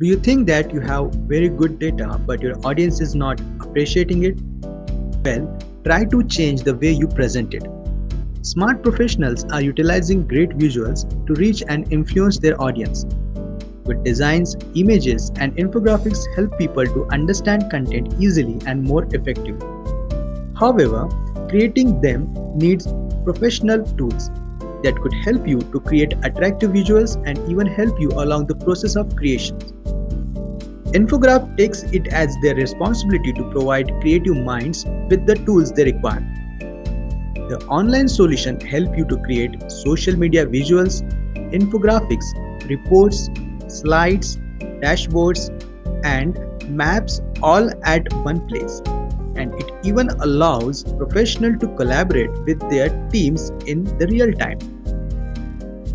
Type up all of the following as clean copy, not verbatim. Do you think that you have very good data but your audience is not appreciating it? Well, try to change the way you present it. Smart professionals are utilizing great visuals to reach and influence their audience. Good designs, images, and infographics help people to understand content easily and more effectively. However, creating them needs professional tools that could help you to create attractive visuals and even help you along the process of creation. Infogram takes it as their responsibility to provide creative minds with the tools they require. The online solution helps you to create social media visuals, infographics, reports, slides, dashboards, and maps all at one place. And it even allows professionals to collaborate with their teams in the real time.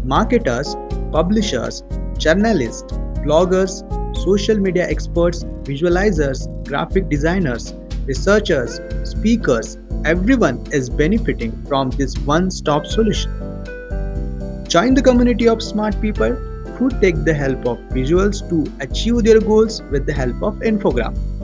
Marketers, publishers, journalists, bloggers, social media experts, visualizers, graphic designers, researchers, speakers, everyone is benefiting from this one-stop solution. Join the community of smart people who take the help of visuals to achieve their goals with the help of Infogram.